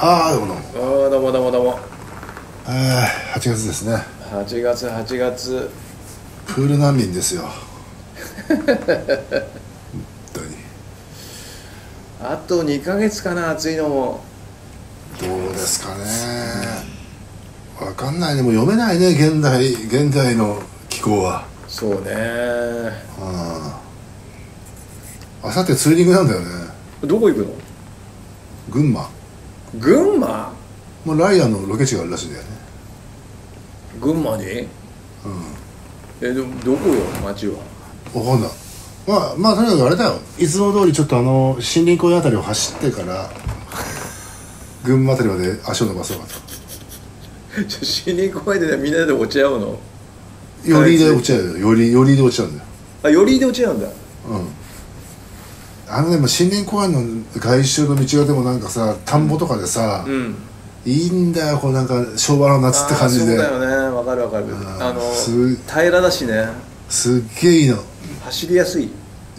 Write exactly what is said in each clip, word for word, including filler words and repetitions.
ああどうもどうも。ああどうもどうもどうも。ええはちがつですね。はちがつはちがつ。プール難民ですよ。本当に。あとにかげつかな、暑いのも。どうですかね。わかんないね、もう読めないね、現代現代の気候は。そうね。うん。あさってツーリングなんだよね。どこ行くの？群馬。群馬？もうライアンのロケ地があるらしいんだよね、群馬に。うん。え、どどこよ、町は。分かんない。まあまあとにかくあれだよ、いつも通りちょっとあの森林公園あたりを走ってから群馬あたりまで足を伸ばそうかと。森林公園で、ね、みんなで落ち合うの？寄りで落ち合うよ、寄り寄りで落ち合うんだよ。あ、寄りで落ち合うんだ。うん。あのね、森林公園の外周の道がでもなんかさ、田んぼとかでさ、うん、いいんだよ、こうなんか昭和の夏って感じで。そうだよね、わかるわかる。あの平らだしね、すっげえいいの。走りやすい、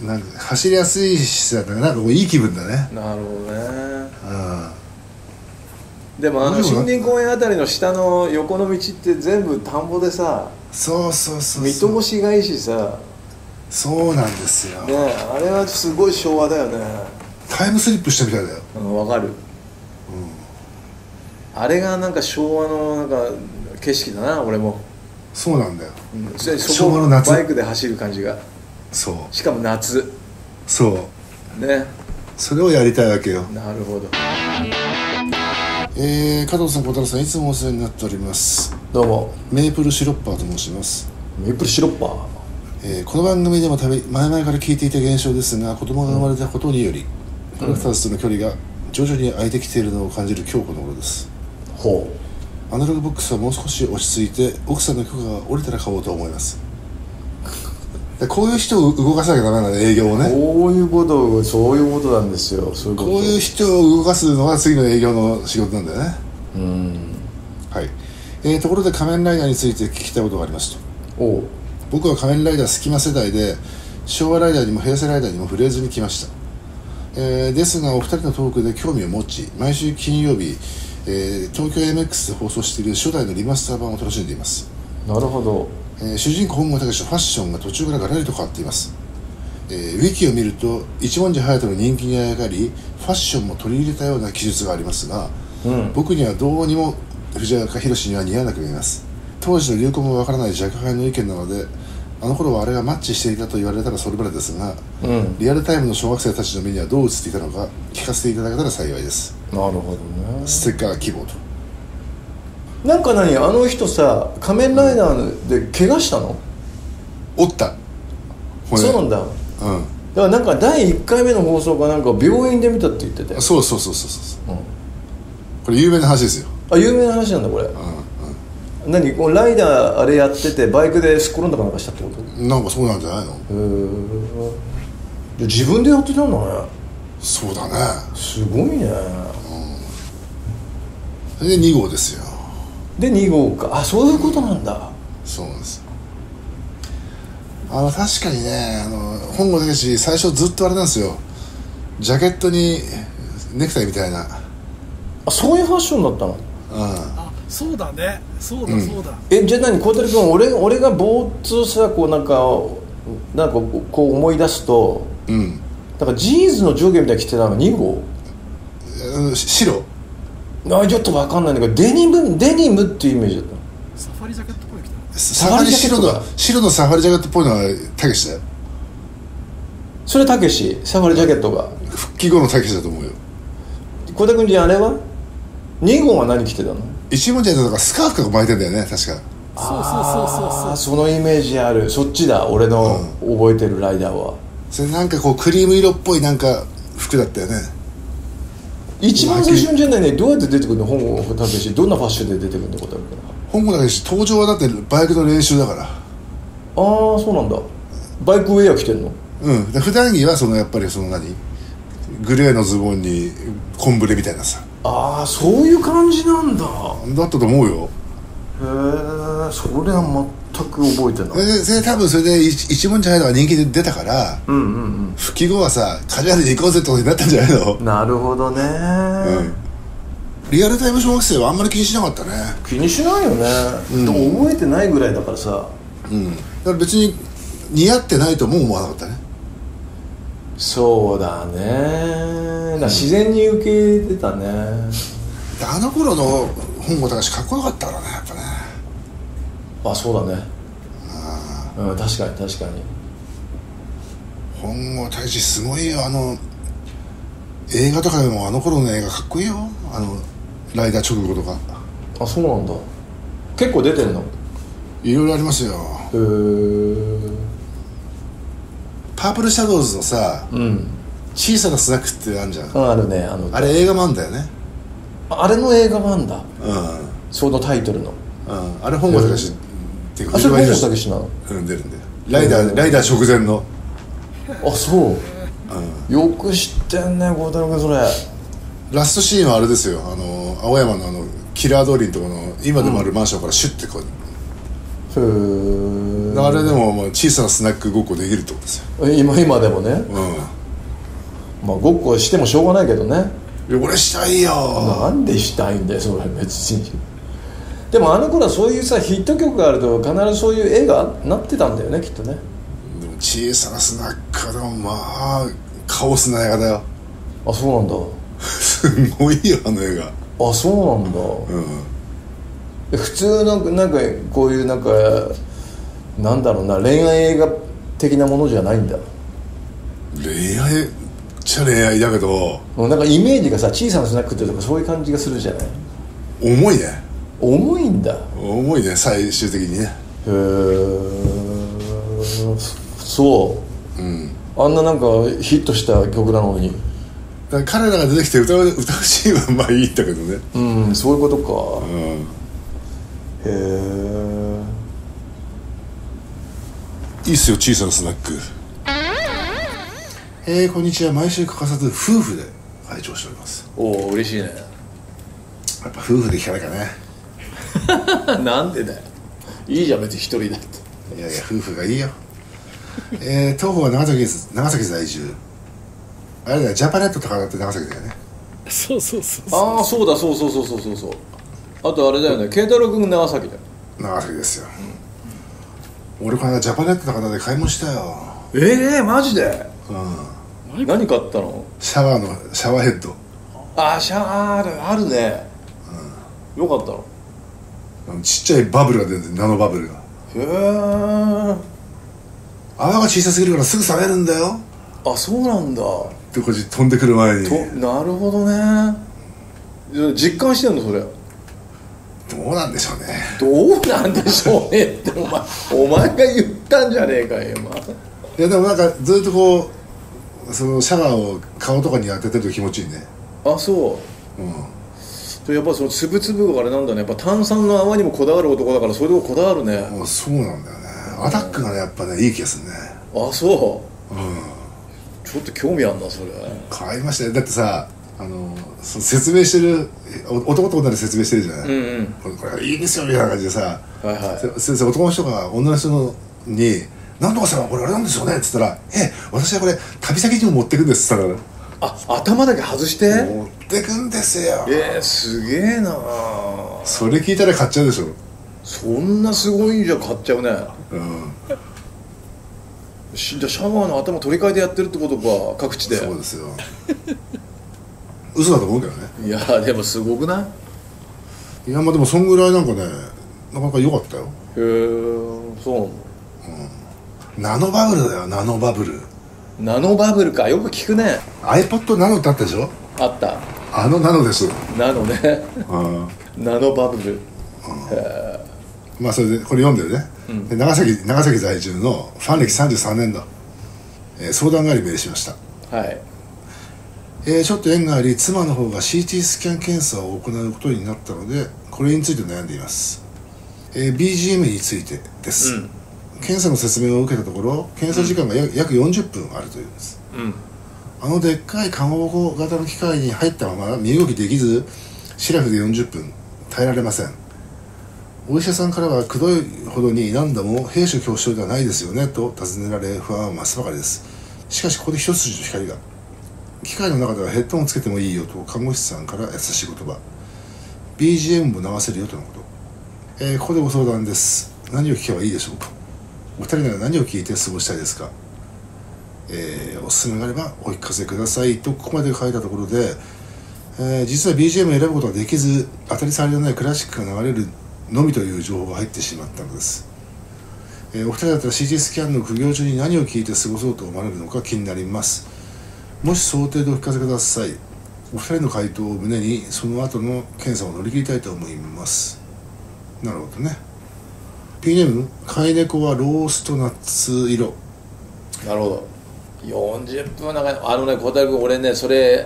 なんか走りやすいしさ、なんかこういい気分だね。なるほどね。うん、でもあの森林公園あたりの下の横の道って全部田んぼでさ、そうそうそう、見通しがいいしさ。そうなんですよ、ね、あれはすごい昭和だよね。タイムスリップしたみたいだよ。わかる、うん、あれがなんか昭和のなんか景色だな。俺もそうなんだよ、うん、昭和の夏、バイクで走る感じが。そう、しかも夏。そうね、それをやりたいわけよ。なるほど。えー、加藤さん、小太郎さん、いつもお世話になっております。どうも、メープルシロッパーと申します。メープルシロッパー、えー、この番組でも前々から聞いていた現象ですが、子供が生まれたことにより、うん、キャラクターズとの距離が徐々に空いてきているのを感じる今日この頃です。ほう。アナログボックスはもう少し落ち着いて、奥さんの許可が下りたら買おうと思います。こういう人を動かさなきゃダメなんだ、営業をね。こういうことを、そういうことなんですよ。そういうこと、こういう人を動かすのが次の営業の仕事なんだよね。うん、はい、えー、ところで仮面ライダーについて聞きたいことがありました。おう。僕は仮面ライダー隙間世代で、昭和ライダーにも平成ライダーにも触れずにきました、えー、ですがお二人のトークで興味を持ち、毎週金曜日、えー、東京 エムエックス で放送している初代のリマスター版を楽しんでいます。なるほど、えー、主人公本郷猛のファッションが途中からガラリと変わっています。えー、ウィキを見ると一文字隼人の人気にあやかり、ファッションも取り入れたような記述がありますが、うん、僕にはどうにも藤岡弘には似合わなく見えます。当時の流行もわからない若輩の意見なので、あの頃はあれがマッチしていたと言われたらそれまでですが、うん、リアルタイムの小学生たちの目にはどう映っていたのか聞かせていただけたら幸いです。なるほどね。ステッカー希望と。なんか何、あの人さ、仮面ライダーで怪我したの？おった。そうなんだ、うん。だからなんかだいいっかいめの放送がなんか病院で見たって言ってて。そうそうそうそうそう、うん、これ有名な話ですよ。あ、有名な話なんだこれ。うん、何、このライダーあれやっててバイクですっ転んだかなんかしたってこと？なんかそうなんじゃないの。へえ。自分でやってたんだね。そうだね、すごいね。うん、でに号ですよ。でに号か。あ、そういうことなんだ、うん、そうなんです。あの確かにね、あの本郷猛最初ずっとあれなんですよ、ジャケットにネクタイみたいな。あ、そういうファッションだったの。うん、そうだね、そうだそうだ、うん、え、じゃあ何、小太郎君、俺俺がぼーっとさ、こうなんかなんかこう思い出すと、うん、なんかジーンズの上下みたいに着てたのがに号、うん、白。あ、ちょっと分かんないんだけど、デニム、デニムっていうイメージだった。サファリジャケットっぽいの着た。サファリ白の白のサファリジャケットっぽいのはたけしだよ。それたけし、サファリジャケットが復帰後のたけしだと思うよ。小太郎君、じゃああれはに号は何着てたの？一文字だとかスカーフとか巻いてんだよね、確か。そうそうそうそうそう、そのイメージある。そっちだ、俺の覚えてるライダーは、うん、それなんかこうクリーム色っぽいなんか服だったよね。一番最初の時代ね、どうやって出てくるの本郷猛、どんなファッションで出てくるってことあるから。本郷猛登場はだってバイクの練習だから。ああ、そうなんだ。バイクウェア着てんの？うん、普段着はそのやっぱりその何グレーのズボンにコンブレみたいなさ。ああ、そういう感じなんだ。だったと思うよ。へえ、それは全く覚えてない。で、で多分それで一文字入るのが人気で出たから、うんうんうん、復帰後はさ、カジュアルに行こうぜってことになったんじゃないの？なるほどね、うん、リアルタイム小学生はあんまり気にしなかったね。気にしないよね、うん、でも覚えてないぐらいだからさ、うん、だから別に似合ってないとも思わなかったね。そうだね、だ自然に受け入れてたね、うん、あの頃の本郷隆かっこよかったからね、やっぱね。あ、そうだね、うん、確かに確かに本郷隆すごいよ。あの映画とかでもあの頃の映画かっこいいよ、あのライダー直後とか。あ、そうなんだ。結構出てるの？いろいろありますよ。へー。パープルシャドウズのさ、うん、小さなスナックってあるじゃん。 あ, あるね、あのあれ映画もあるんだよね。あれの映画もあるんだ、うん、そのタイトルの、うん、あれ本郷隆っていうか、あ、それ本郷隆なの？うん、出るんだよ、ライダー、ライダー直前の。あ、そう、うん、よく知ってんね、孝太郎君。それラストシーンはあれですよ、あの青山のあのキラー通りのところの今でもあるマンションからシュッてこう、うん、あれでもまあ小さなスナックごっこできるってことですよ、今、今でもね、うん、まあごっこしてもしょうがないけどね。いや、俺したいよ。なんでしたいんだよ、それ別に。でもあの頃はそういうさ、ヒット曲があると必ずそういう絵がなってたんだよね、きっとね。小さなスナックでもまあカオスな映画だよ。あ、そうなんだすごいよ、あの映画。あ、そうなんだ、うん、普通のなんかこういうなんかなんだろうな、恋愛映画的なものじゃないんだ。恋愛っちゃ恋愛だけど、なんかイメージがさ、小さなスナックってとかそういう感じがするじゃない。重いね。重いんだ。重いね、最終的にね。へー、そう、うん、あんななんかヒットした曲なのに。だから彼らが出てきて歌う、歌うシーンはまあいいんだけどね。うん、そういうことか、うん、へえ、いいっすよ、小さなスナック。えー、こんにちは。毎週欠かさず夫婦で拝聴しております。おお、嬉しいね。やっぱ夫婦で聞かないかねなんでだよ、いいじゃん別に一人だって。いやいや、夫婦がいいよえー、東方は長崎です。長崎在住。あれだよ、ジャパネットとかだって長崎だよね。そうそうそうそう。ああ、そうだ、そうそうそうそうそうそう。あとあれだよね、慶太郎君長崎だよ。長崎ですよ、うん、俺この間ジャパネットとかだって買い物したよ。ええー、マジで、うん、何買ったの？シャワーのシャワーヘッド。ああ、シャワーあるね、うん、よかったの？ちっちゃいバブルが出るんだよ、ナノバブルが。へえ、泡が小さすぎるからすぐ冷めるんだよ。あ、そうなんだ。でこっち飛んでくる前にと。なるほどね。実感してんのそれ？どうなんでしょうね。どうなんでしょうねってお前、お前が言ったんじゃねえかよ、まあ、いやでもなんかずっとこうそのシャワーを顔とかに当ててると気持ちいいね。あ、そう、うん、やっぱそのつぶつぶがあれなんだね。やっぱ炭酸の泡にもこだわる男だからそういうとここだわるね。あ、そうなんだよね。アタックがね、やっぱね、いい気がするね。あ、そう、うん、ちょっと興味あんな、それ買いましたよ。だってさ、あのその説明してる、男と女で説明してるじゃない、うんうん、これ、これいいですよみたいな感じでさ、はいはい、先生、男の人が女の人になんとかさ、これあれなんですよねって言ったら、え、私はこれ旅先にも持ってくんですって言ったら、あ、頭だけ外して持ってくんですよ。えー、すげえな。それ聞いたら買っちゃうでしょ。そんなすごいんじゃ買っちゃうね。うん。じゃあシャワーの頭取り替えてやってるってことか、各地で。そうですよ。嘘だと思うけどね。いやでもすごくない？いやまあでもそんぐらいなんかね、なかなか良かったよ。へえ、そうなんだ、うん。ナノバブルだよ、ナノバブル。ナノバブルか、よく聞くね。iPod ナノってあったでしょ？あった。あのナノです。ナノね。うん。ナノバブル。うん、へえ。まあそれでこれ読んでるね、うん、で 長崎、長崎在住のファン歴さんじゅうさんねんだ、えー、相談がありメールしました。はい、えー、ちょっと縁があり妻の方が シーティー スキャン検査を行うことになったのでこれについて悩んでいます、えー、ビージーエム についてです、うん、検査の説明を受けたところ検査時間がや、うん、約よんじゅっぷんあるというんです、うん、あのでっかい看護型の機械に入ったまま身動きできずシラフでよんじゅっぷん耐えられません。お医者さんからはくどいほどに何度も兵所恐怖症ではないですよねと尋ねられ不安は増すばかりです。しかしここで一筋の光が。機械の中ではヘッドホンをつけてもいいよと看護師さんから優しい言葉。ビージーエム も流せるよとのこと、えー、ここでご相談です。何を聴けばいいでしょうか？お二人なら何を聴いて過ごしたいですか？えー、おすすめがあればお聞かせくださいとここまで書いたところで、えー、実は ビージーエム を選ぶことができず、当たり障りのないクラシックが流れるのみという情報が入ってしまったのです。えー、お二人だったら シーティー スキャンの苦行中に何を聴いて過ごそうと思われるのか気になります。もし想定でお聞かせください。お二人の回答を胸にその後の検査を乗り切りたいと思います。なるほどね。 ピーネーム飼い猫はローストナッツ色。なるほど。よんじゅっぷんの中にあのね、小田君、俺ねそれ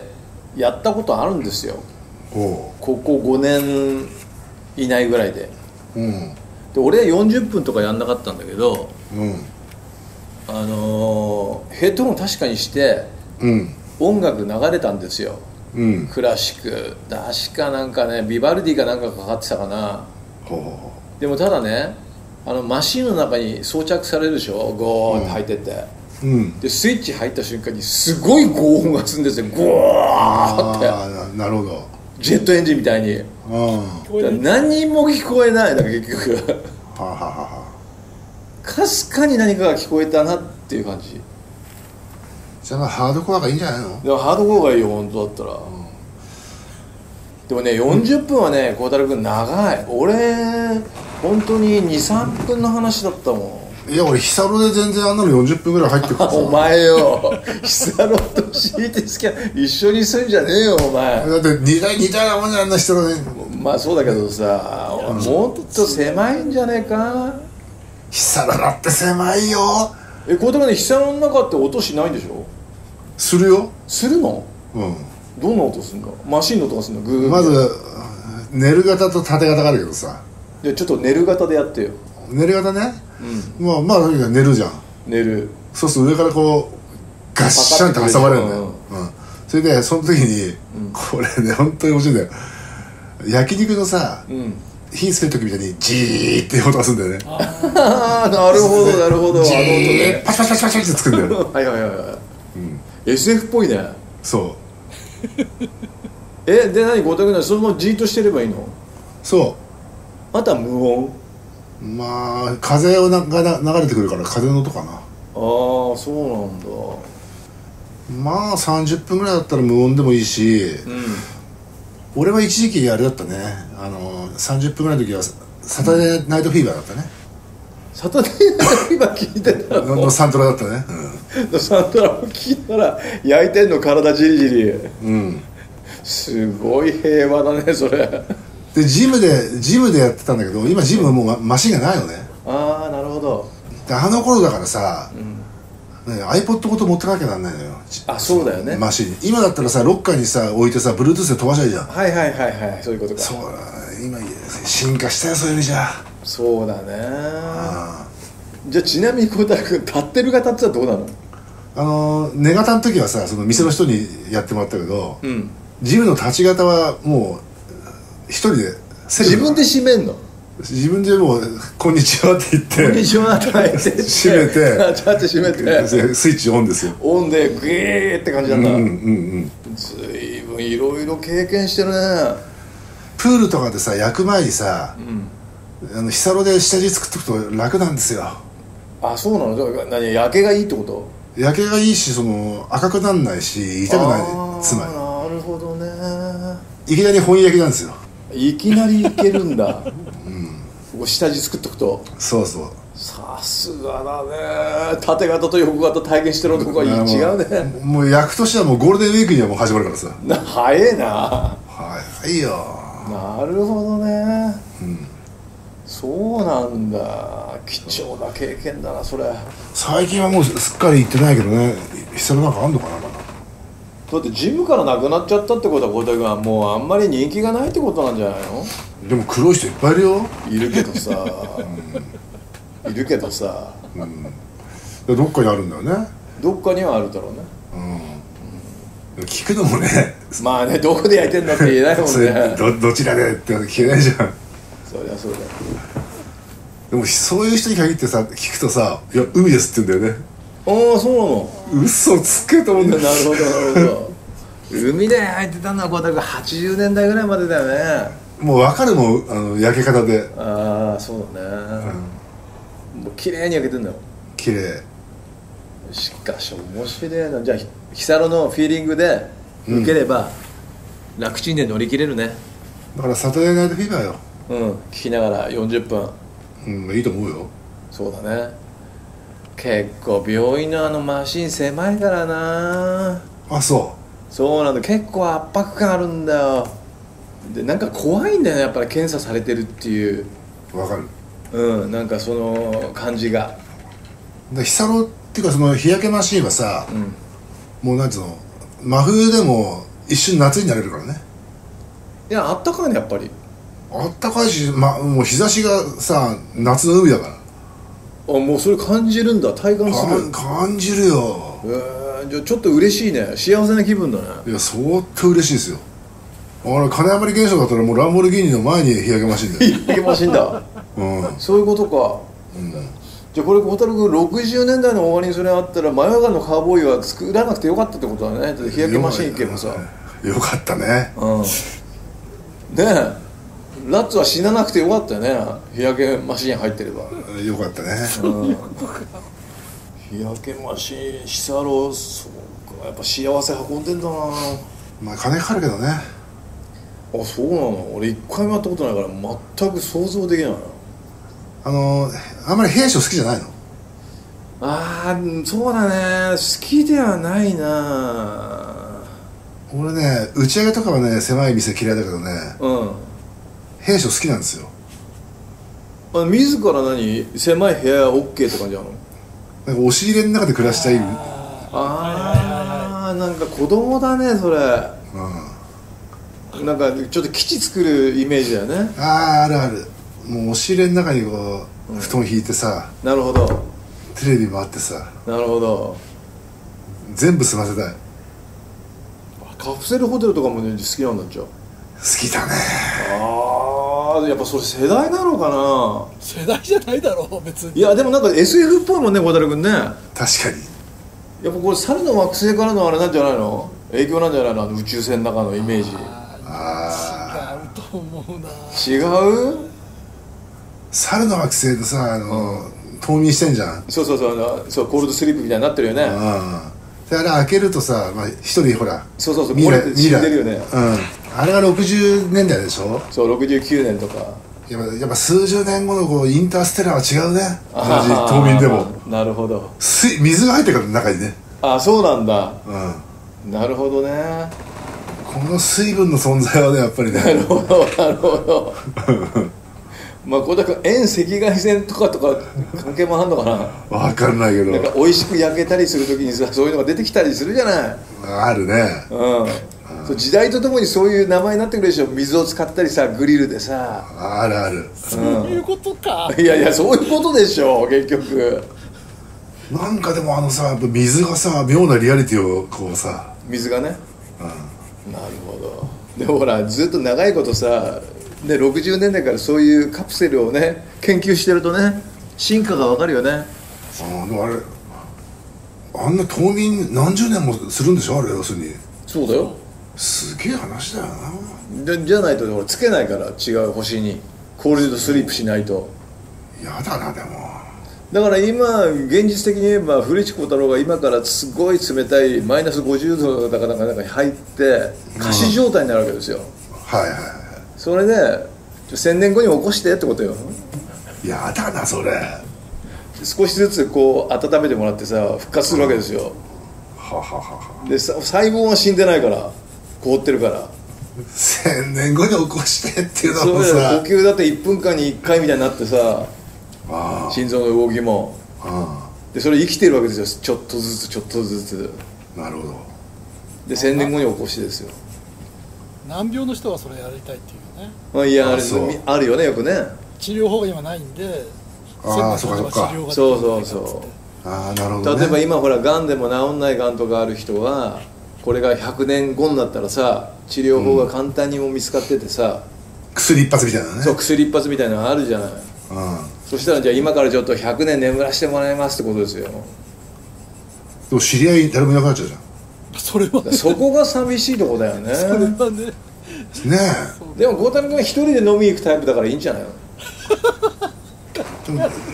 やったことあるんですよ。ここごねんいないぐらいで、うん、で俺はよんじゅっぷんとかやんなかったんだけど、うん、あのヘッドホン確かにして、うん、音楽流れたんですよ、うん、クラシック確かなんかねビバルディかなんかかかってたかな。ほう。でもただね、あのマシンの中に装着されるでしょ、ゴーって入ってって、うんうん、でスイッチ入った瞬間にすごい轟音がするんですよ。ゴーって。ああ、なるほど。ジェットエンジンみたいに。ああ、何も聞こえないだから結局ははははかすかに何かが聞こえたなっていう感じ。じゃあハードコアがいいんじゃないの？でもハードコアがいいよ本当だったら、うん、でもねよんじゅっぷんはね孝太郎君長い。俺本当に にさんぷんの話だったもん。いや俺ヒサロで全然あんなのよんじゅっぷんぐらい入ってくるからお前よヒサロと シーティー スキャン一緒にすんじゃねえよお前。だって似たようなもんじゃあんな人だね。まあそうだけどさ、もっと狭いんじゃねえか。ヒサロだって狭いよ。え、こういうとこね、ヒサロの中って音しないんでしょ？するよ。するの？うん。どんな音するんだ？マシンの音がするの？グー。まず寝る型と縦型があるけどさ、じゃあちょっと寝る型でやってよ。寝る型ね、うん、まあまあ寝るじゃん。寝る。そうすると上からこうガッシャンって挟まれるんだよ、うんうん、それでその時に、うん、これね本当に面白いんだよ。焼肉のさ、うん、火つける時みたいにジーって音がするんだよね。ああなるほどなるほど。ジーパシパシパシパシってつくんだよはいはいはいはい、うん、エスエフ っぽいね。そうえで何ごたくないそのままじーっとしてればいいの？そうあとは無音。まあ風が流れてくるから風の音かな。ああそうなんだ。まあさんじゅっぷんぐらいだったら無音でもいいし、うん、俺は一時期あれだったね、あのさんじゅっぷんぐらいの時はサタデーナイトフィーバーだったね、うん、サタデーナイトフィーバー聞いてたののサントラだったね、うん、のサントラを聞いたら焼いてんの体じりじり、うん、すごい平和だねそれで、ジムで、ジムでやってたんだけど、今ジムはもうマシンがないのね。ああ、なるほど。で、あの頃だからさ、うんね、iPod ごと持ってかなきゃなんないのよ。あ、そうだよね。マシン。今だったらさ、ロッカーにさ、置いてさ、Bluetooth で飛ばしゃいいじゃん。はいはいはいはい、そういうことか。そうだ、今、進化したよ、そういう意味じゃ。そうだね。あじゃあ、ちなみに孝太郎君、立ってる型ってどうなの？あの、寝型の時はさ、その店の人にやってもらったけど、うん、ジムの立ち型はもう、一人で自分で閉めんの。自分でもう「こんにちは」って言って「こんにちは」って言って閉めてちゃんと閉めてスイッチオンですよ。オンでグイーって感じなんだ。うんうんうん。ずいぶんいろいろ経験してるね。プールとかでさ焼く前にさ、うん、あのヒサロで下地作っておくと楽なんですよ。あそうなの。何焼けがいいってこと？焼けがいいし、その赤くなんないし痛くない、つまり。なるほどね。いきなり本焼きなんですよ。いきなりいけるんだ、うん、下地作っとくと。そうそう。さすがだね。縦型と横型体験してる男は違うね。もう役としてはもうゴールデンウィークにはもう始まるからさ。な早えな。早いよ。なるほどね、うん、そうなんだ。貴重な経験だなそれ。最近はもうすっかり行ってないけどね。久々なんかあんのかな。だってジムからなくなっちゃったってことは孝太君はもうあんまり人気がないってことなんじゃないの？でも黒い人いっぱいいるよ。いるけどさ、うん、いるけどさ、うん、どっかにあるんだよね。どっかにはあるだろうね、うん、聞くのもねまあね、どこで焼いてんだって言えないもんねど, どちらでって聞けないじゃん。そりゃそうだよ。でもそういう人に限ってさ聞くとさ「いや海です」って言うんだよね。ああそうなの。嘘つけと思うんだよ。なるほどなるほど海で焼いてたのは孝太郎君はちじゅうねんだいぐらいまでだよね。もう分かるもん、あの焼け方で。ああそうだね、うん、もう綺麗に焼けてんだよ。綺麗。しかし面白いな。じゃあヒサロのフィーリングで受ければ、うん、楽ちんで乗り切れるね。だからサタデーナイトフィーバーよ。うん、聞きながらよんじゅっぷん、うん、いいと思うよ。そうだね。結構病院のあのマシン狭いからな。あ、そうそうなんだ。結構圧迫感あるんだよ。で、なんか怖いんだよね、やっぱり検査されてるっていう。わかる。うん、なんかその感じが。ヒサロっていうか、その日焼けマシンはさ、うん、もうなんつうの、真冬でも一瞬夏になれるからね。いや、あったかいね、やっぱりあったかいし、ま、もう日差しがさ、夏の海だから。あ、もうそれ感じるんだ、体感する。感じるよ。えー、じゃあちょっと嬉しいね、幸せな気分だね。いや、相当嬉しいですよ。あれ、金余り現象だったらもうランボルギーニの前に日焼けマシンだよ。日焼けマシンだ、うん、そういうことか、うん、じゃあこれ小太郎君、ろくじゅうねんだいの終わりにそれあったら真夜中のカウボーイは作らなくてよかったってことだね。だって日焼けマシン行けばさ、よかったね、うん、ねえ、ラッツは死ななくてよかったよね、日焼けマシーン入ってれば。よかったね、うん、日焼けマシーン、ヒサロ、そうか、やっぱ幸せ運んでんだな。まあ金かかるけどね。あ、そうなの。俺一回もやったことないから全く想像できないな。あのー、あんまり弊社好きじゃないの。ああ、そうだね、好きではないな。俺ね、打ち上げとかはね、狭い店嫌いだけどね、うん、弊社好きなんですよ。あ、自ら何、狭い部屋 OK って感じなの。なんか押し入れの中で暮らしたい。ああ、なんか子供だねそれ、うん、なんかちょっと基地作るイメージだよね。ああ、あるある。もう押し入れの中にこう、うん、布団引いてさ。なるほど。テレビもあってさ。なるほど。全部済ませたい。カプセルホテルとかも、ね、好きなんだっちゃう。好きだね。ああ、やっぱそれ世代なのかな。世代じゃないだろ別に。いやでもなんか エスエフ っぽいもんね、小太郎君ね。確かに。やっぱこれ猿の惑星からのあれなんじゃないの、影響なんじゃないの、あの宇宙船の中のイメージ。ああ、違うと思うな。違う。猿の惑星とさ、あの、うん、冬眠してんじゃん。そうそうそう、あの、そう、コールドスリープみたいになってるよね。あで、あれ開けるとさ、まあ、一人ほら、そうそうそう、漏れて死んでるよね、うん。あれがろくじゅうねんだいでしょ。そう、ろくじゅうきゅうねんとか。やっぱ、やっぱ数十年後のこうインターステラーは違うね、同じ冬眠でも。なるほど。水、水が入ってから中にね。あ、そうなんだ、うん、なるほどね。この水分の存在はね、やっぱりね。なるほど、なるほど。まあこれだから遠赤外線とかとか関係もあんのかな。わかんないけど、なんか美味しく焼けたりするときにさ、そういうのが出てきたりするじゃない。あるね、うんそう、時代とともにそういう名前になってくるでしょ。水を使ったりさ、グリルでさ。あるある、うん、そういうことか。いやいや、そういうことでしょ結局。なんかでもあのさ、やっぱ水がさ、妙なリアリティをこうさ、水がね、うん、なるほど。でもほら、ずっと長いことさ、でろくじゅうねんだいからそういうカプセルをね、研究してるとね、進化がわかるよね。あ、でもあれ、あんな冬眠何十年もするんでしょ、あれ要するに。そうだよ。すげえ話だよな。でじゃないと俺つけないから、違う星にコールドスリープしないと。やだな。でもだから今現実的に言えば、古市小太郎が今からすごい冷たいマイナスごじゅうどだかなんかなんかに入って仮死状態になるわけですよ、うん、はいはい。それでせんねんごに起こしてってことよ。やだなそれ。少しずつこう温めてもらってさ、復活するわけですよ、うん、はははは。でさ、細胞は死んでないから、凍ってるから。せんねんごに起こしてっていうのもさ、そうだよ。呼吸だっていっぷんかんにいっかいみたいになってさ、あ、心臓の動きも、あ、でそれ生きてるわけですよ、ちょっとずつちょっとずつ。なるほど。でせんねんごに起こしてですよ。難病の人はそれやりたいっていうね。まあ、いや、あれ、あるよね、よくね。治療法が今ないんで。ああ、そうかそうか。そうそうそう。ああ、なるほどね。例えば今ほら、がんでも治んないがんとかある人は、これがひゃくねんごになったらさ、治療法が簡単にも見つかっててさ、うん、薬一発みたいなね。そう、薬一発みたいなのあるじゃない、うん、そしたらじゃあ今からちょっとひゃくねん眠らしてもらいますってことですよ。でも知り合い誰もいなくなっちゃうじゃん。それはね、そこが寂しいとこだよね。それはね、ねえ。でも豪太郎君は一人で飲みに行くタイプだからいいんじゃないの。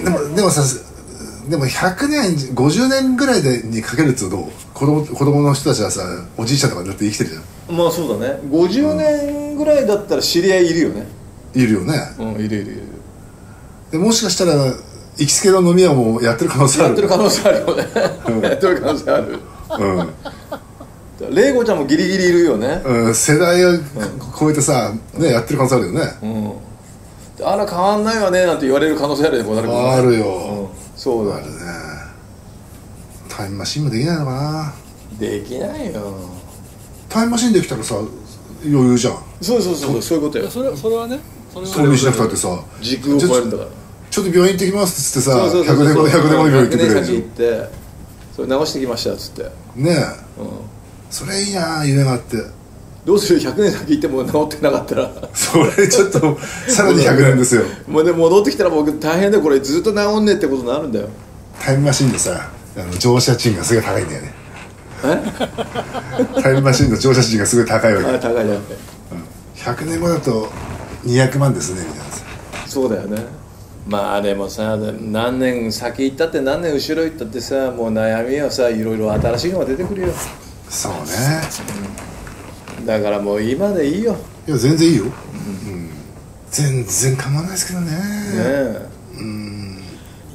でもでもさ、でもひゃくねんごじゅうねんぐらいでにかけるっつうと子供子供の人たちはさ、おじいちゃんとかだって生きてるじゃん。まあそうだね。ごじゅうねんぐらいだったら知り合いいるよね。いるよね。うん、いるいるいる。でもしかしたら行きつけの飲み屋もやってる可能性ある。やってる可能性あるよね。うん、やってる可能性ある。うん。レイゴちゃんもギリギリいるよね。うん、世代を超えてさ、うん、ね、やってる可能性あるよね。うん、あら変わんないわねなんて言われる可能性あるよね。あるよ、うん、そうだあるね。タイムマシンもできないのかな。できないよ。タイムマシンできたらさ余裕じゃん。そうそうそう、そういうことよ。それそれはね、それにしなくたってさ、時空を超えるんだから、ちょっと病院行ってきますっつってさ、ひゃくねんごでひゃくねんごで病院行ってくれるじゃん。ってそれ直してきましたっつってねえ、うんそれいいな、夢があって。どうするひゃくねん先行っても治ってなかったらそれちょっとさらにひゃくねんですよ。もうでも戻ってきたら僕大変だよ、これずっと治んねえってことになるんだよ。タイムマシンでさ、あの乗車賃がすごい高いんだよね。えタイムマシンの乗車賃がすごい高いわけ。あ、高いじゃん。ひゃくねんごだとにひゃくまんですねみたいなさ。そうだよね。まあでもさ、何年先行ったって何年後ろ行ったってさ、もう悩みはさ、いろいろ新しいのが出てくるよ。そうね、うん、だからもう今でいいよ。いや全然いいよ、うんうん、全然構わないですけどね。ねえ、うん、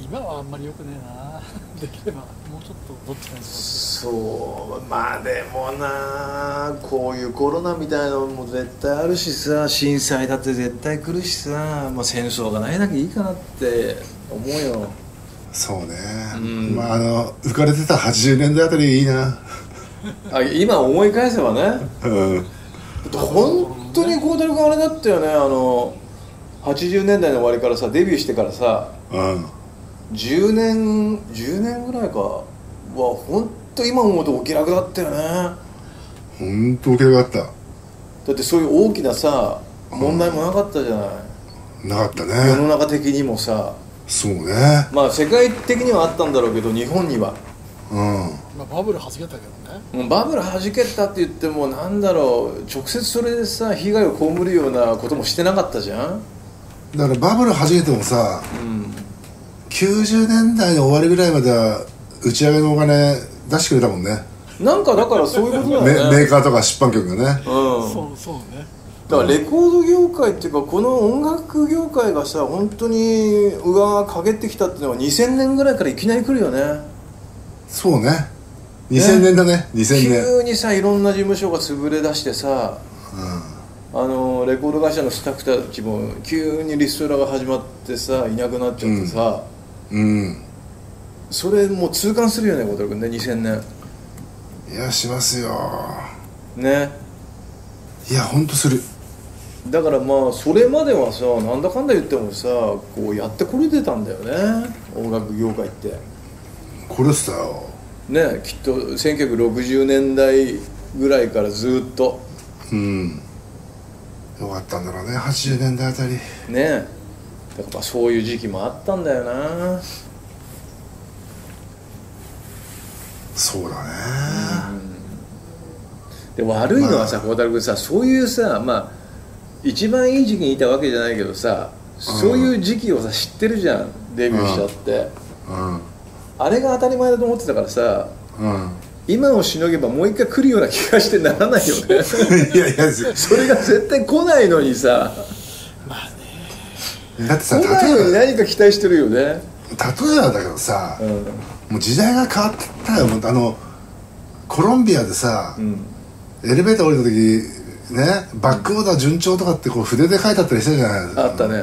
今はあんまり良くねえな。できればもうちょっとどっちかに。そう、まあでもな、こういうコロナみたいなのも絶対あるしさ、震災だって絶対来るしさ、まあ、戦争がないだけいいかなって思うよ。そうね、うん、まああの浮かれてたはちじゅうねんだいあたりいいな。あ、今思い返せばね、うん、本当に孝太郎君あれだったよね。あのはちじゅうねんだいの終わりからさ、デビューしてからさ、うん、じゅうねんじゅうねんぐらいかは本当今思うとお気楽だったよね。本当お気楽だった。だってそういう大きなさ問題もなかったじゃない、うん、なかったね、世の中的にもさ。そうね、まあ世界的にはあったんだろうけど日本には、うん、まあバブルはじけたけどね。バブルはじけたって言ってもなんだろう、直接それでさ被害を被るようなこともしてなかったじゃん。だからバブルはじけてもさ、うん、きゅうじゅうねんだいの終わりぐらいまでは打ち上げのお金出してくれたもんね。なんかだからそういうことだよね。メーカーとか出版局がね、うん、そうそうね。だからレコード業界っていうかこの音楽業界がさ本当に上がかげってきたっていうのはにせんねんぐらいからいきなり来るよね。そうね、にせんねんだね、にせんねん。急にさいろんな事務所が潰れだしてさ、うん、あのレコード会社のスタッフたちも急にリストラが始まってさいなくなっちゃってさ、うんうん、それもう痛感するよね孝太郎君ね、にせんねん。いやしますよね。いやほんとする。だからまあそれまではさなんだかんだ言ってもさこうやってこれてたんだよね音楽業界って。これしたよね、きっとせんきゅうひゃくろくじゅうねんだいぐらいからずっと、うん、よかったんだろうねはちじゅうねんだいあたりね。えだからそういう時期もあったんだよな。そうだね、うん、で悪いのはさ孝太郎君さそういうさ、まあ一番いい時期にいたわけじゃないけどさ、うん、そういう時期をさ知ってるじゃん、デビューしちゃって、うんうん、あれが当たり前だと思ってたからさ、うん、今をしのげばもう一回来るような気がしてならないよね。いやいやそれが絶対来ないのにさ。まあね、だってさ来ないのに何か期待してるよね。例えばだけどさ、うん、もう時代が変わってったよ。あのコロンビアでさ、うん、エレベーター降りた時ね、バックオーダー順調とかってこう筆で書いてあったりしてるじゃない。あったね。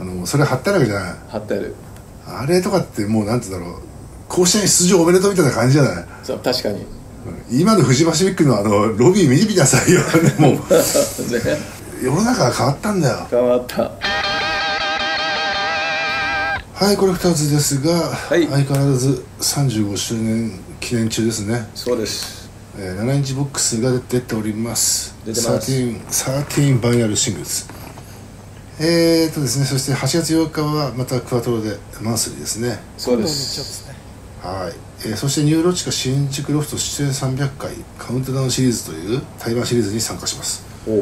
あのそれ貼ってあるわけじゃない。貼ってある。あれとかってもうなんて言うんだろう、甲子園出場おめでとうみたいな感じじゃない。そう確かに、うん、今の藤橋ビッグのあのロビー見てみなさいよ。もう世の中が変わったんだよ。変わった。はい、これふたつですが、はい、相変わらずさんじゅうごしゅうねん記念中ですね。そうです、えー、ななインチボックスが出ております。出てます。 じゅうさん, じゅうさんバイナルシングルス。えーとですね、そしてはちがつようかはまたクワトロでマンスリーですね。そうです。はい、えー、そしてニューロチカ新宿ロフト出演さんびゃっかいカウントダウンシリーズという対バンシリーズに参加します。お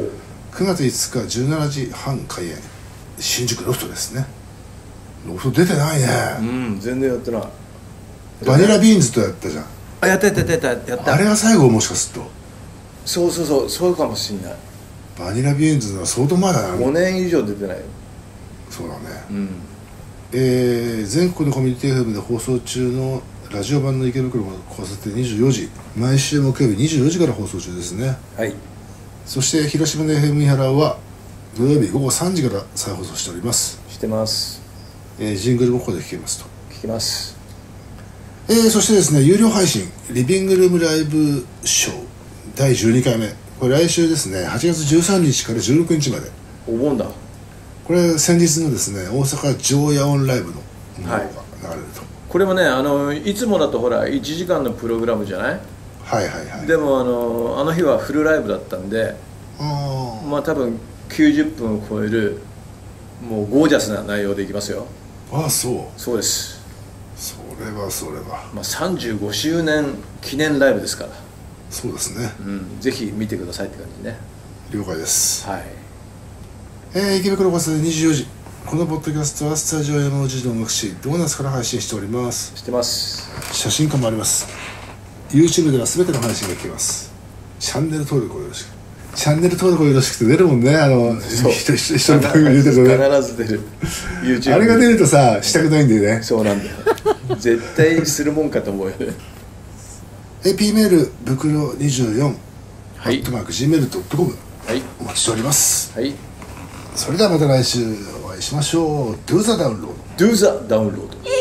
くがついつかじゅうしちじはん開演、新宿ロフトですね。ロフト出てないね。うん、全然やってない。バニラビーンズとやったじゃん。あ、やったやったやったやった。あれが最後、もしかすると。そうそうそう、そうかもしんない。バニラビーンズは相当前だな。ごねんいじょう出てないよ。そうだね、うん、えー、全国のコミュニティ エフエム で放送中のラジオ版の池袋の交差点にじゅうよじ、毎週木曜日にじゅうよじから放送中ですね。はい。そして広島の エフエム 伊原は土曜日ごごさんじから再放送しております。してます、えー、ジングルもここで聴けますと。聴きます。えー、そしてですね、有料配信リビングルームライブショーだいじゅうにかいめ、これ来週ですね、はちがつじゅうさんにちからじゅうろくにちまで。お盆だ。これ先日のですね、大阪城野音ライブのものが流れると、はい、これもね、あのいつもだとほらいちじかんのプログラムじゃない。はいはいはい。でもあのあの日はフルライブだったんで、あまあ多分きゅうじゅっぷんを超えるもうゴージャスな内容でいきますよ。ああ、そう。そうです。それはそれは。まあさんじゅうごしゅうねん記念ライブですから。そうですね。うん、ぜひ見てくださいって感じね。了解です。はい。えー、池袋交差点にじゅうよじ、このポッドキャストはスタジオ山内の音楽誌ドーナツから配信しております。してます。写真館もあります。 YouTube では全ての配信が聞けます。チャンネル登録をよろしく。チャンネル登録をよろしくって出るもんね。あの人の番組出てるとね、必ず出る YouTube あれが出るとさ、したくないんだよね。そうなんだよ絶対するもんかと思うよね。 エーピー メール袋にじゅうよん、はい、アットマークジーメールドットコム、はい、お待ちしております。はい。それではまた来週お会いしましょう。 Do the download. Do the download.